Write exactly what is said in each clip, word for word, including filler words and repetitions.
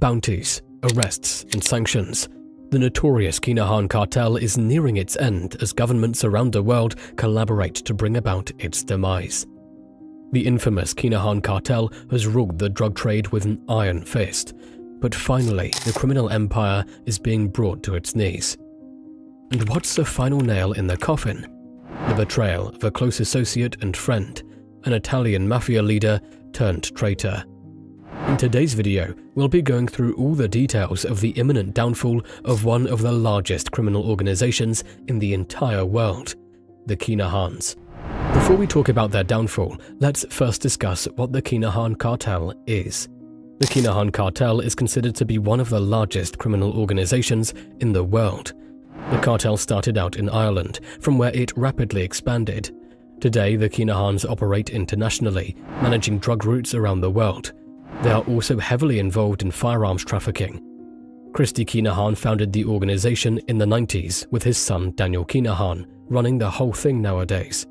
bounties, arrests and sanctions. The notorious Kinahan cartel is nearing its end as governments around the world collaborate to bring about its demise. The infamous Kinahan cartel has ruled the drug trade with an iron fist, but finally the criminal empire is being brought to its knees. And what's the final nail in the coffin? The betrayal of a close associate and friend, an Italian mafia leader turned traitor. In today's video, we'll be going through all the details of the imminent downfall of one of the largest criminal organizations in the entire world, the Kinahans. Before we talk about their downfall, let's first discuss what the Kinahan cartel is. The Kinahan cartel is considered to be one of the largest criminal organizations in the world. The cartel started out in Ireland, from where it rapidly expanded. Today, the Kinahans operate internationally, managing drug routes around the world. They are also heavily involved in firearms trafficking. Christy Kinahan founded the organization in the nineties with his son Daniel Kinahan, running the whole thing nowadays.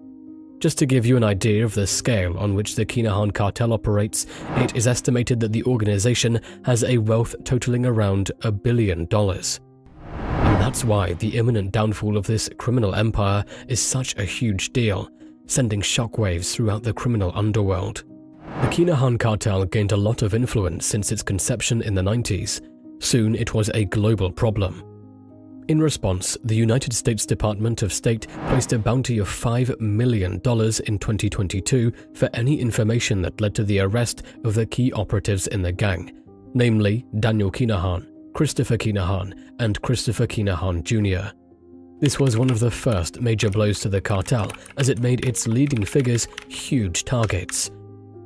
Just to give you an idea of the scale on which the Kinahan cartel operates, it is estimated that the organization has a wealth totaling around a billion dollars. And that's why the imminent downfall of this criminal empire is such a huge deal, sending shockwaves throughout the criminal underworld. The Kinahan cartel gained a lot of influence since its conception in the nineties. Soon it was a global problem. In response, the United States Department of State placed a bounty of five million dollars in twenty twenty-two for any information that led to the arrest of the key operatives in the gang, namely Daniel Kinahan, Christopher Kinahan, and Christopher Kinahan Junior This was one of the first major blows to the cartel as it made its leading figures huge targets.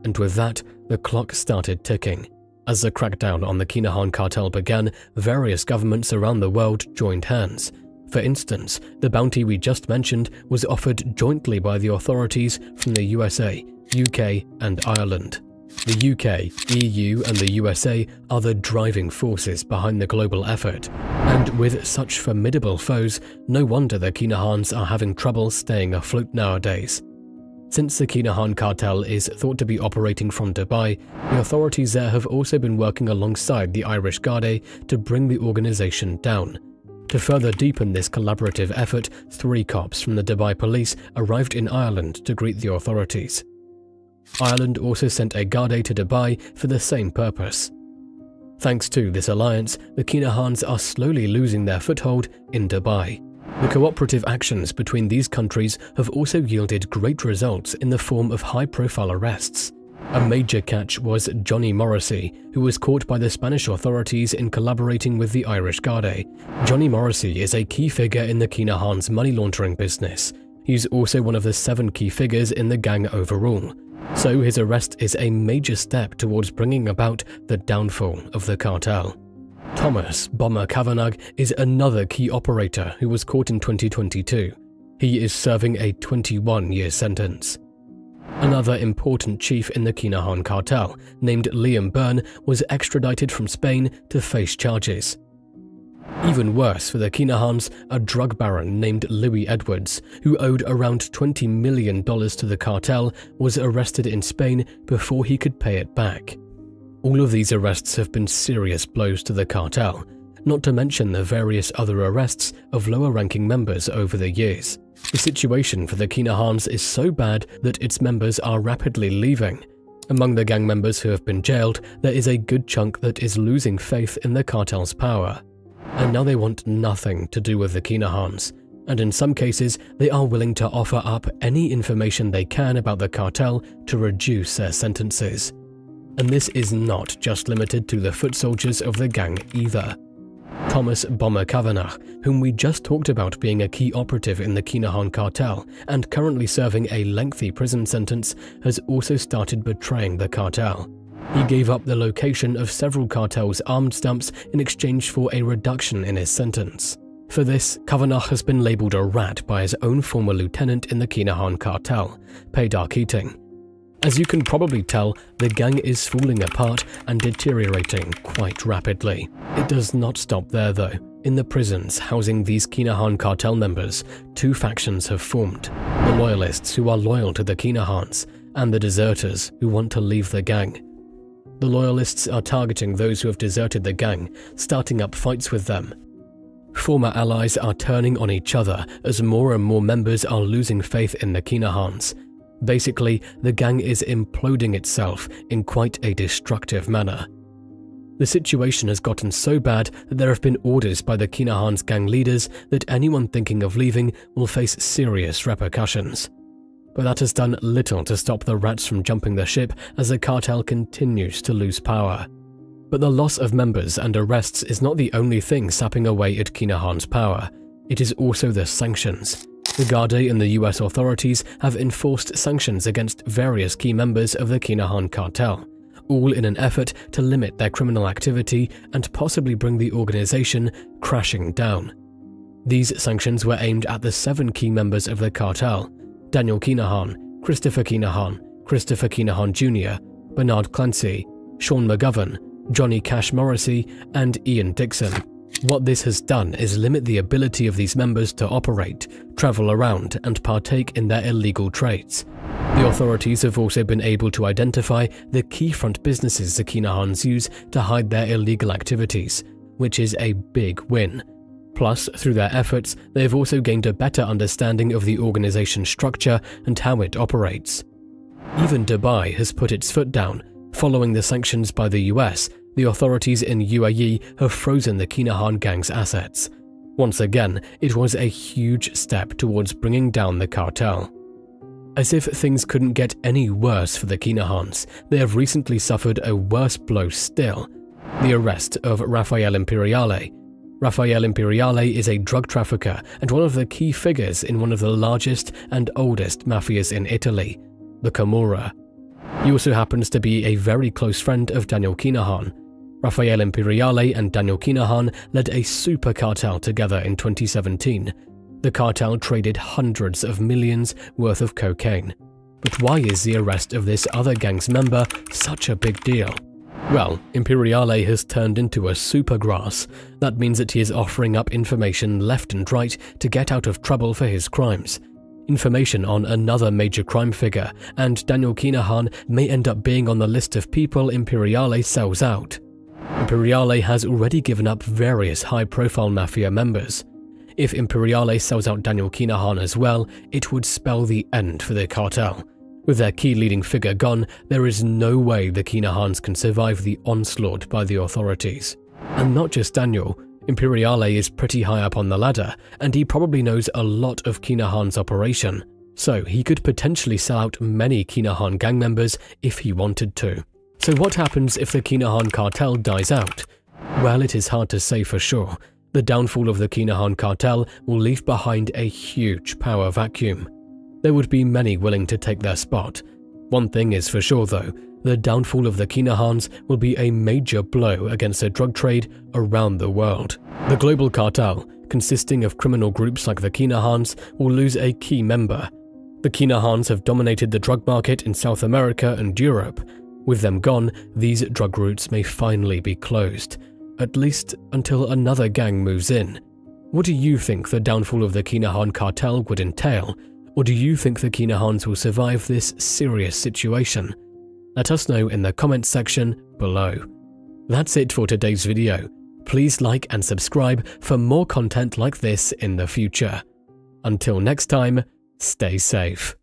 And with that, the clock started ticking. As the crackdown on the Kinahan cartel began, various governments around the world joined hands. For instance, the bounty we just mentioned was offered jointly by the authorities from the U S A, U K, and Ireland. The U K, E U, and the U S A are the driving forces behind the global effort. And with such formidable foes, no wonder the Kinahans are having trouble staying afloat nowadays. Since the Kinahan cartel is thought to be operating from Dubai, the authorities there have also been working alongside the Irish Garda to bring the organization down. To further deepen this collaborative effort, three cops from the Dubai police arrived in Ireland to greet the authorities. Ireland also sent a Garda to Dubai for the same purpose. Thanks to this alliance, the Kinahans are slowly losing their foothold in Dubai. The cooperative actions between these countries have also yielded great results in the form of high-profile arrests. A major catch was Johnny Morrissey, who was caught by the Spanish authorities in collaborating with the Irish Garda. Johnny Morrissey is a key figure in the Kinahan's money laundering business. He's also one of the seven key figures in the gang overall. So his arrest is a major step towards bringing about the downfall of the cartel. Thomas Bomber Kavanagh is another key operator who was caught in twenty twenty-two. He is serving a twenty-one year sentence. Another important chief in the Kinahan cartel, named Liam Byrne, was extradited from Spain to face charges. Even worse for the Kinahans, a drug baron named Louis Edwards, who owed around twenty million dollars to the cartel, was arrested in Spain before he could pay it back. All of these arrests have been serious blows to the cartel, not to mention the various other arrests of lower-ranking members over the years. The situation for the Kinahans is so bad that its members are rapidly leaving. Among the gang members who have been jailed, there is a good chunk that is losing faith in the cartel's power. And now they want nothing to do with the Kinahans, and in some cases, they are willing to offer up any information they can about the cartel to reduce their sentences. And this is not just limited to the foot soldiers of the gang either. Thomas Bomber Kavanagh, whom we just talked about being a key operative in the Kinahan cartel and currently serving a lengthy prison sentence, has also started betraying the cartel. He gave up the location of several cartels' armed stumps in exchange for a reduction in his sentence. For this, Kavanagh has been labeled a rat by his own former lieutenant in the Kinahan cartel, Peadar Keating. As you can probably tell, the gang is falling apart and deteriorating quite rapidly. It does not stop there though. In the prisons housing these Kinahan cartel members, two factions have formed. The loyalists who are loyal to the Kinahans, and the deserters who want to leave the gang. The Loyalists are targeting those who have deserted the gang, starting up fights with them. Former allies are turning on each other as more and more members are losing faith in the Kinahans. Basically, the gang is imploding itself in quite a destructive manner. The situation has gotten so bad that there have been orders by the Kinahan's gang leaders that anyone thinking of leaving will face serious repercussions. But that has done little to stop the rats from jumping the ship as the cartel continues to lose power. But the loss of members and arrests is not the only thing sapping away at Kinahan's power. It is also the sanctions. The Garda and the U S authorities have enforced sanctions against various key members of the Kinahan cartel, all in an effort to limit their criminal activity and possibly bring the organization crashing down. These sanctions were aimed at the seven key members of the cartel: Daniel Kinahan, Christopher Kinahan, Christopher Kinahan Junior, Bernard Clancy, Sean McGovern, Johnny Cash Morrissey, and Ian Dixon. What this has done is limit the ability of these members to operate, travel around, and partake in their illegal trades. The authorities have also been able to identify the key front businesses the Kinahans use to hide their illegal activities, which is a big win. Plus, through their efforts, they have also gained a better understanding of the organization's structure and how it operates. Even Dubai has put its foot down. Following the sanctions by the U S, the authorities in U A E have frozen the Kinahan gang's assets. Once again, it was a huge step towards bringing down the cartel. As if things couldn't get any worse for the Kinahans, they have recently suffered a worse blow still: the arrest of Raffaele Imperiale. Raffaele Imperiale is a drug trafficker and one of the key figures in one of the largest and oldest mafias in Italy, the Camorra. He also happens to be a very close friend of Daniel Kinahan. Raffaele Imperiale and Daniel Kinahan led a super cartel together in twenty seventeen. The cartel traded hundreds of millions worth of cocaine. But why is the arrest of this other gang's member such a big deal? Well, Imperiale has turned into a supergrass. That means that he is offering up information left and right to get out of trouble for his crimes. Information on another major crime figure, and Daniel Kinahan may end up being on the list of people Imperiale sells out. Imperiale has already given up various high-profile mafia members. If Imperiale sells out Daniel Kinahan as well, it would spell the end for the cartel. With their key leading figure gone, there is no way the Kinahans can survive the onslaught by the authorities. And not just Daniel. Imperiale is pretty high up on the ladder, and he probably knows a lot of Kinahan's operation, so he could potentially sell out many Kinahan gang members if he wanted to. So what happens if the Kinahan cartel dies out? Well, it is hard to say for sure. The downfall of the Kinahan cartel will leave behind a huge power vacuum. There would be many willing to take their spot. One thing is for sure though: the downfall of the Kinahans will be a major blow against the drug trade around the world. The global cartel, consisting of criminal groups like the Kinahans, will lose a key member. The Kinahans have dominated the drug market in South America and Europe. With them gone, these drug routes may finally be closed, at least until another gang moves in. What do you think the downfall of the Kinahan cartel would entail? Or do you think the Kinahans will survive this serious situation? Let us know in the comments section below. That's it for today's video. Please like and subscribe for more content like this in the future. Until next time, stay safe.